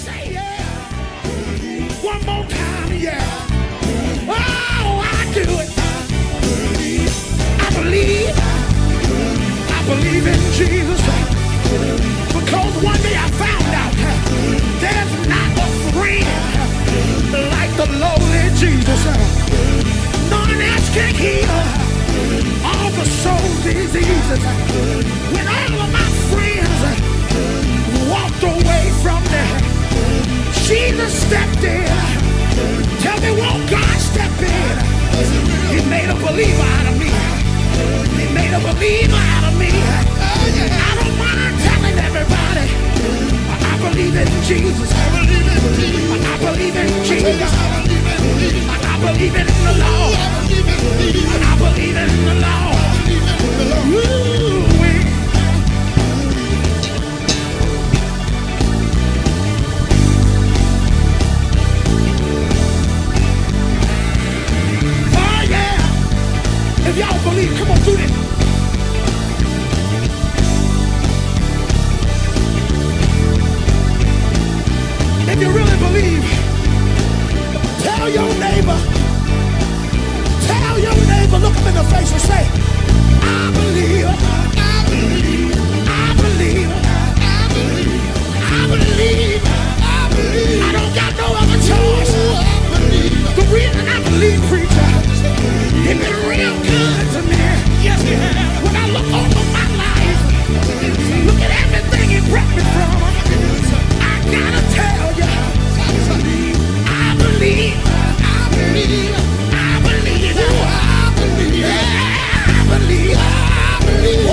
Say yeah. One more time, yeah. Oh, I do it. I believe in Jesus. Because one day I found out there's not a friend like the lowly Jesus. None else can heal all the soul diseases. When all of my friends walked away from that, Jesus stepped in. Tell me, won't God step in? He made a believer out of me. He made a believer out of me. I don't mind telling everybody, I believe in Jesus. I believe in Jesus. I believe in the Lord. I believe in the Lord. Oh yeah! If y'all believe, come on, do this. If you really believe, tell your neighbor, look him in the face and say, I believe, I don't got no other choice. The reason I believe, preacher, it's been real good to me. Yes, it has. When I look over my life, look at everything he brought me from. I gotta tell you, I believe,